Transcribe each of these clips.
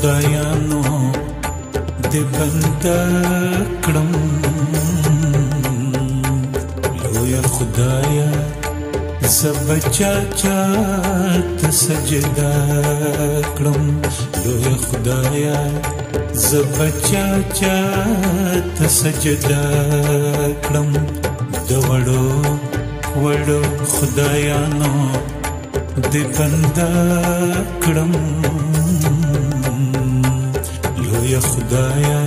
उदयनो दिवंतक्रम लोया खुदाया सब चाचात सजदा क्रम लोया खुदाया सब चाचात सजदा क्रम दवड़ो वड़ो खुदायानो दिवंदा क्रम लोया खुदाया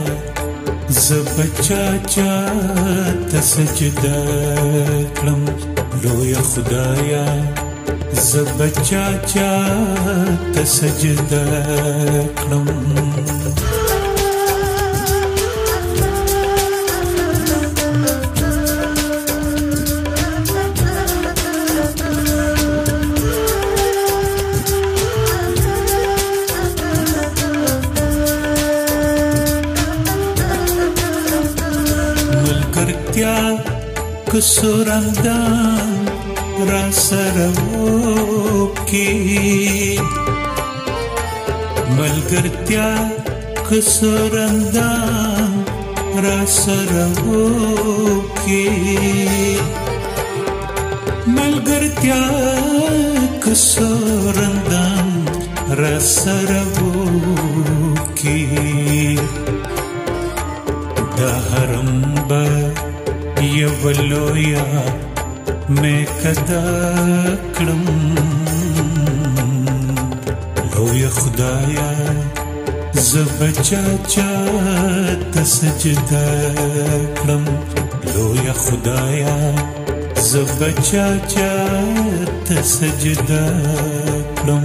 सब चाचात सजदा क्रम लोया खुदाया जब चाचा तसजदा क्रम मलकर्त्या कुसुरंदा सरवों की मलकर त्याग सुरंदा रसरवों की मलकर त्याग सुरंदा रसरवों की दहरंब यवलोया मैं कदा क्रम लोया खुदाया जब चाचा तसजदा क्रम लोया खुदाया जब चाचा तसजदा क्रम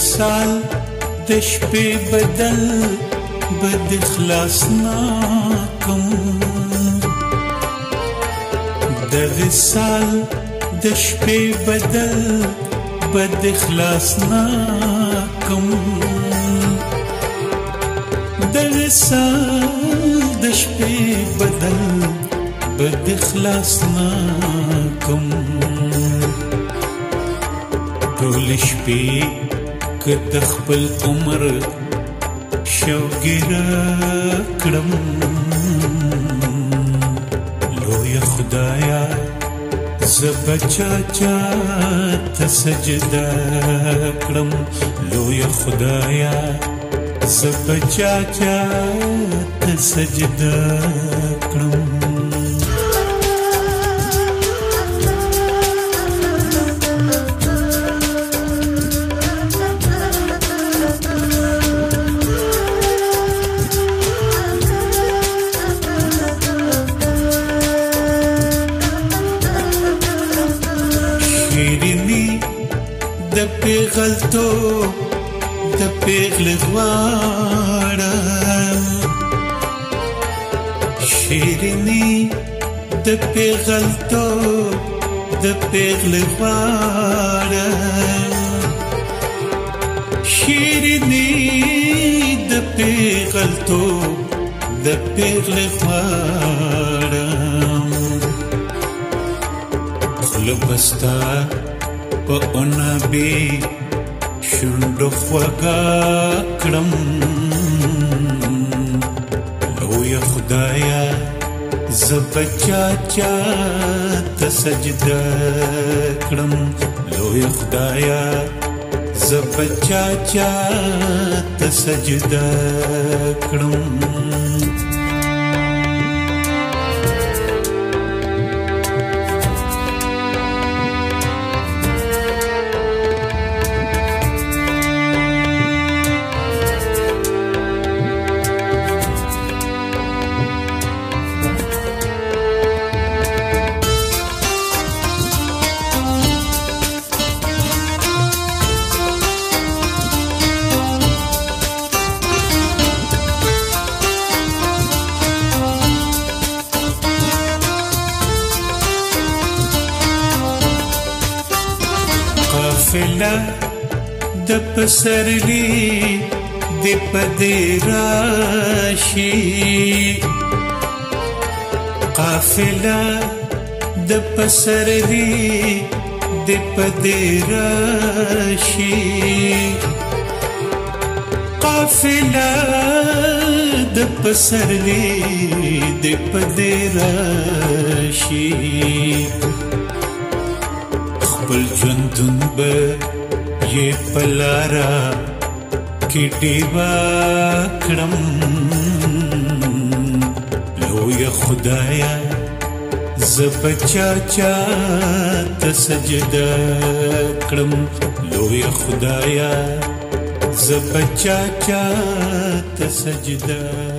साल दश पे बदल बद खलास ना कम दर साल दश पे बदल बद खलास ना कम दर साल दश पे बदल बद खलास ना कम टोलिश पे दखपल उमर शवगिरा क्रम लोया खुदाया जब चाचा तसजदा क्रम लोया खुदाया जब चाचा तसजदा क्रम गलतो दपेखलवाड़ा शेरनी दपेखलतो दपेखलवाड़ा शेरनी दपेखलतो दपेखलवाड़ा खुलबस्ता पौना बे शुंडोफगा क्रम लोया खुदाया जब चाचा तसजदा क्रम लोया खुदाया जब चाचा तसजदा क्रम काफिला दप सरली दिपदे राशि काफिला दप सरली दिपदे राशि काफिला दप सरली दिपदे राशि पल जुंदुन बे ये पलारा किटी वाकड़म लो या खुदाया जब चाचा तसजदा कड़म लो या खुदाया जब चाचा तसजदा।